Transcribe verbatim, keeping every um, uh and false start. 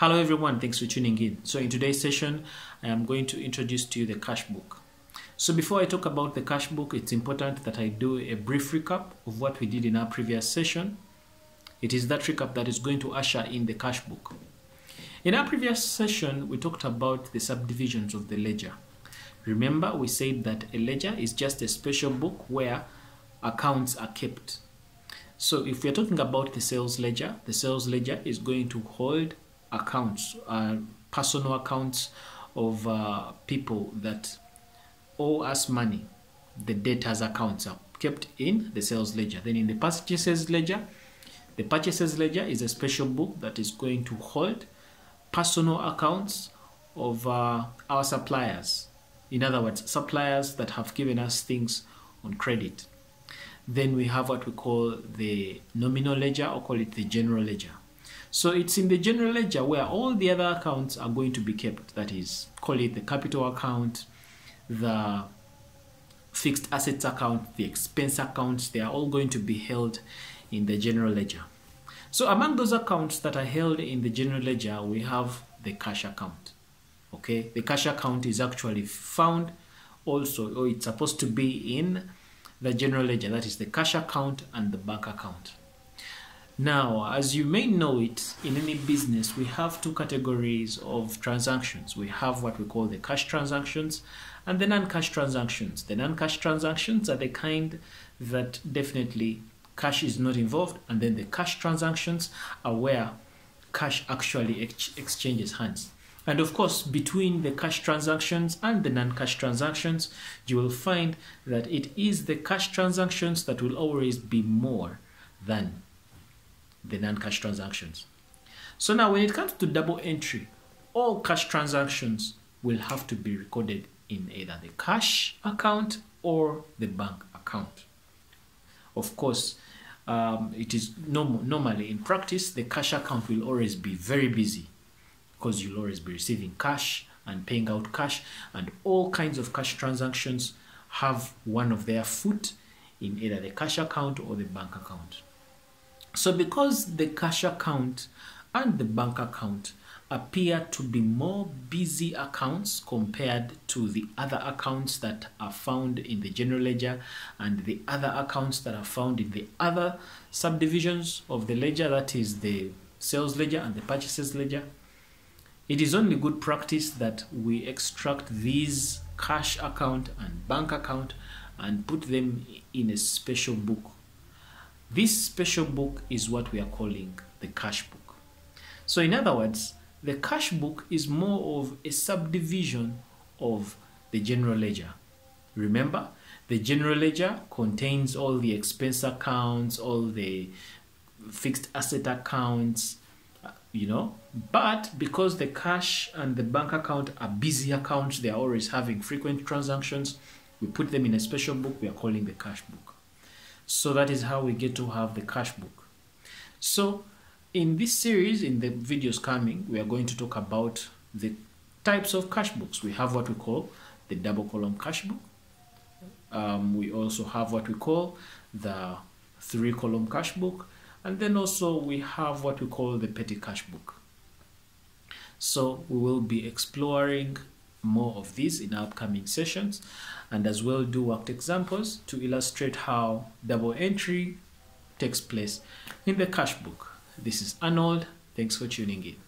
Hello everyone, thanks for tuning in. So in today's session, I am going to introduce to you the cash book. So before I talk about the cash book, it's important that I do a brief recap of what we did in our previous session. It is that recap that is going to usher in the cash book. In our previous session, we talked about the subdivisions of the ledger. Remember, we said that a ledger is just a special book where accounts are kept. So if we're talking about the sales ledger, the sales ledger is going to hold accounts, uh, personal accounts of uh, people that owe us money. The debtors' accounts are kept in the sales ledger. Then in the purchases ledger, the purchases ledger is a special book that is going to hold personal accounts of uh, our suppliers. In other words, suppliers that have given us things on credit. Then we have what we call the nominal ledger, or call it the general ledger. So it's in the general ledger where all the other accounts are going to be kept. That is, call it the capital account, the fixed assets account, the expense accounts. They are all going to be held in the general ledger. So among those accounts that are held in the general ledger, we have the cash account. Okay, the cash account is actually found also, or it's supposed to be in the general ledger. That is the cash account and the bank account. Now, as you may know it, in any business, we have two categories of transactions. We have what we call the cash transactions and the non-cash transactions. The non-cash transactions are the kind that definitely cash is not involved, and then the cash transactions are where cash actually ex exchanges hands. And of course, between the cash transactions and the non-cash transactions, you will find that it is the cash transactions that will always be more than the non-cash transactions. So now when it comes to double entry, all cash transactions will have to be recorded in either the cash account or the bank account. Of course, um, it is norm normally in practice, the cash account will always be very busy because you'll always be receiving cash and paying out cash, and all kinds of cash transactions have one of their foot in either the cash account or the bank account. So because the cash account and the bank account appear to be more busy accounts compared to the other accounts that are found in the general ledger and the other accounts that are found in the other subdivisions of the ledger, that is the sales ledger and the purchases ledger, it is only good practice that we extract these cash account and bank account and put them in a special book. This special book is what we are calling the cash book. So in other words, the cash book is more of a subdivision of the general ledger. Remember, the general ledger contains all the expense accounts, all the fixed asset accounts, you know, but because the cash and the bank account are busy accounts, they are always having frequent transactions, we put them in a special book we are calling the cash book. So that is how we get to have the cash book. So in this series, in the videos coming, we are going to talk about the types of cash books. We have what we call the double column cash book. Um, we also have what we call the three column cash book. And then also we have what we call the petty cash book. So we will be exploring more of these in upcoming sessions, and as well do worked examples to illustrate how double entry takes place in the cash book. This is Arnold. Thanks for tuning in.